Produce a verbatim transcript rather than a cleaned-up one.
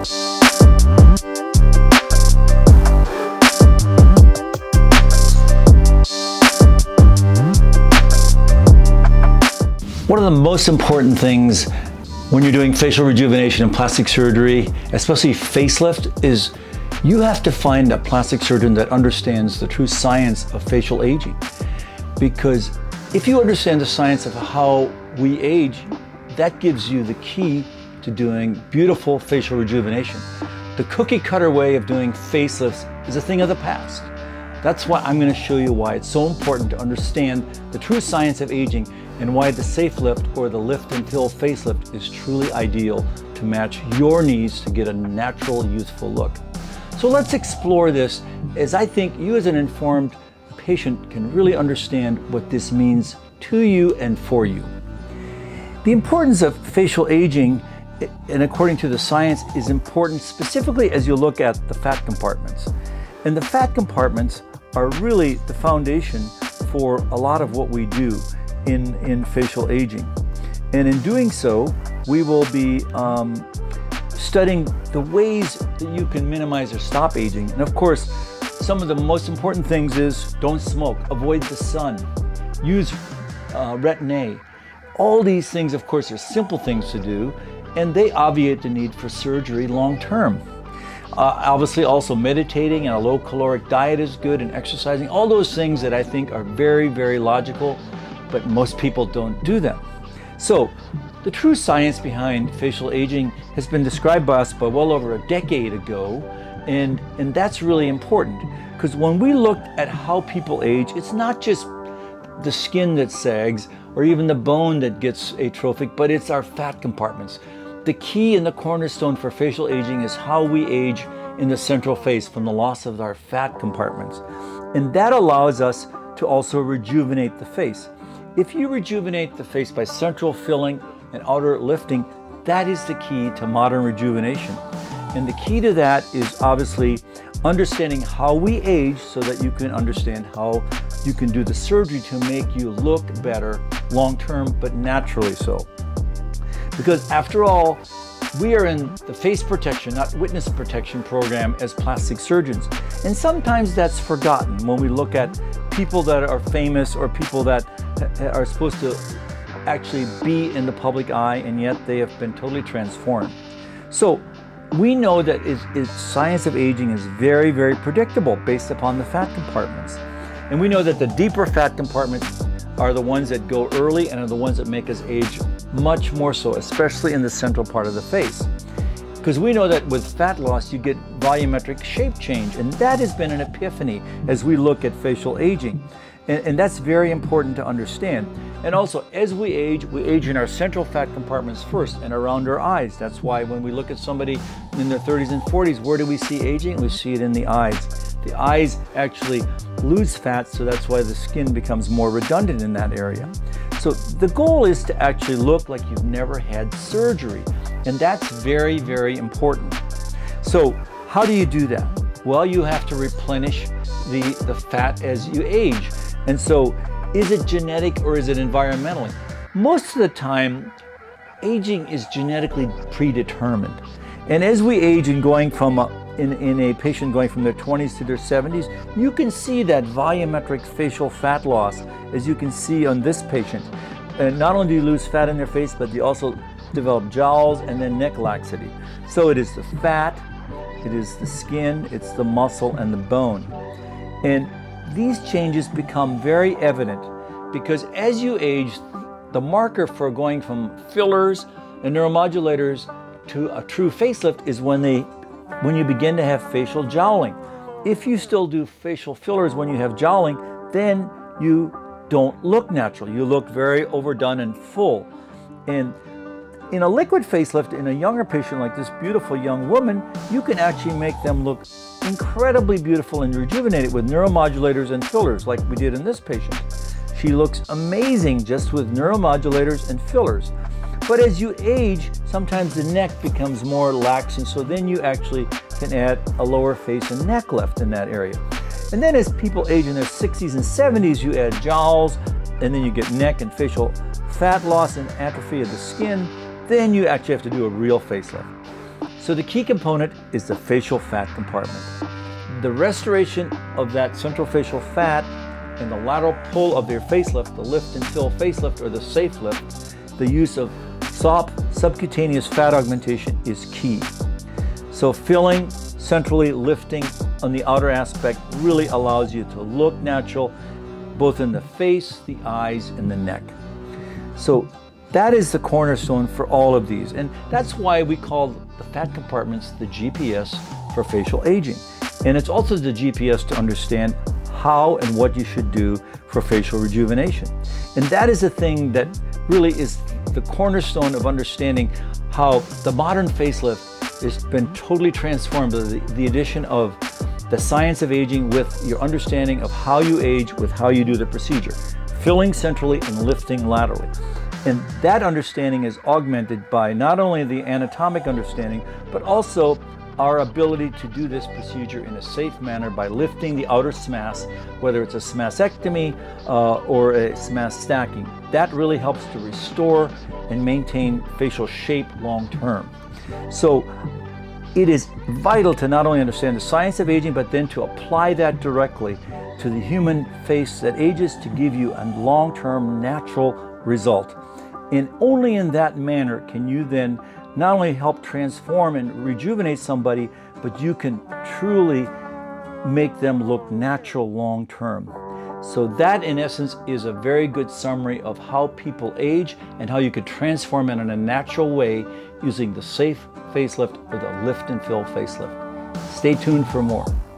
One of the most important things when you're doing facial rejuvenation and plastic surgery, especially facelift, is you have to find a plastic surgeon that understands the true science of facial aging. Because if you understand the science of how we age, that gives you the key to doing beautiful facial rejuvenation. The cookie cutter way of doing facelifts is a thing of the past. That's why I'm going to show you why it's so important to understand the true science of aging and why the safe lift or the lift until facelift is truly ideal to match your needs to get a natural, youthful look. So let's explore this, as I think you as an informed patient can really understand what this means to you and for you. The importance of facial aging, and according to the science, is important specifically as you look at the fat compartments. And the fat compartments are really the foundation for a lot of what we do in, in facial aging. And in doing so, we will be um, studying the ways that you can minimize or stop aging. And of course, some of the most important things is don't smoke, avoid the sun, use uh, Retin-A. All these things, of course, are simple things to do, and they obviate the need for surgery long term. Uh, obviously, also meditating and a low caloric diet is good, and exercising, all those things that I think are very, very logical, but most people don't do them. So the true science behind facial aging has been described by us by well over a decade ago, and, and that's really important, because when we look at how people age, it's not just the skin that sags or even the bone that gets atrophic, but it's our fat compartments. The key and the cornerstone for facial aging is how we age in the central face from the loss of our fat compartments. And that allows us to also rejuvenate the face. If you rejuvenate the face by central filling and outer lifting, that is the key to modern rejuvenation. And the key to that is obviously understanding how we age so that you can understand how you can do the surgery to make you look better long-term, but naturally so. Because after all, we are in the face protection, not witness protection program as plastic surgeons. And sometimes that's forgotten when we look at people that are famous or people that are supposed to actually be in the public eye, and yet they have been totally transformed. So we know that the science of aging is very, very predictable based upon the fat compartments. And we know that the deeper fat compartments are the ones that go early and are the ones that make us age much more so, especially in the central part of the face. Because we know that with fat loss, you get volumetric shape change, and that has been an epiphany as we look at facial aging. And, and that's very important to understand. And also, as we age, we age in our central fat compartments first and around our eyes. That's why when we look at somebody in their thirties and forties, where do we see aging? We see it in the eyes. The eyes actually lose fat, so that's why the skin becomes more redundant in that area. So the goal is to actually look like you've never had surgery, and that's very, very important. So how do you do that? Well, you have to replenish the, the fat as you age. And so is it genetic or is it environmental? Most of the time, aging is genetically predetermined. And as we age and going from a In, in a patient going from their twenties to their seventies, you can see that volumetric facial fat loss, as you can see on this patient. And not only do you lose fat in their face, but they also develop jowls and then neck laxity. So it is the fat, it is the skin, it's the muscle and the bone. And these changes become very evident because as you age, the marker for going from fillers and neuromodulators to a true facelift is when they when you begin to have facial jowling. If you still do facial fillers when you have jowling, then you don't look natural. You look very overdone and full. And in a liquid facelift, in a younger patient like this beautiful young woman, you can actually make them look incredibly beautiful and rejuvenated with neuromodulators and fillers like we did in this patient. She looks amazing just with neuromodulators and fillers. But as you age, sometimes the neck becomes more lax, and so then you actually can add a lower face and neck lift in that area. And then as people age in their sixties and seventies, you add jowls, and then you get neck and facial fat loss and atrophy of the skin. Then you actually have to do a real facelift. So the key component is the facial fat compartment. The restoration of that central facial fat and the lateral pull of your facelift, the lift and fill facelift or the safe lift, the use of S O P, subcutaneous fat augmentation, is key. So filling, centrally lifting on the outer aspect really allows you to look natural, both in the face, the eyes, and the neck. So that is the cornerstone for all of these. And that's why we call the fat compartments the G P S for facial aging. And it's also the G P S to understand how and what you should do for facial rejuvenation. And that is the thing that really is the cornerstone of understanding how the modern facelift has been totally transformed by the, the addition of the science of aging with your understanding of how you age with how you do the procedure, filling centrally and lifting laterally. And that understanding is augmented by not only the anatomic understanding, but also our ability to do this procedure in a safe manner by lifting the outer S M A S, whether it's a SMASectomy uh, or a S M A S stacking. That really helps to restore and maintain facial shape long term. So it is vital to not only understand the science of aging, but then to apply that directly to the human face that ages to give you a long-term natural result. And only in that manner can you then not only help transform and rejuvenate somebody, but you can truly make them look natural long term. So that, in essence, is a very good summary of how people age and how you could transform it in a natural way using the safe facelift or the lift and fill facelift. Stay tuned for more.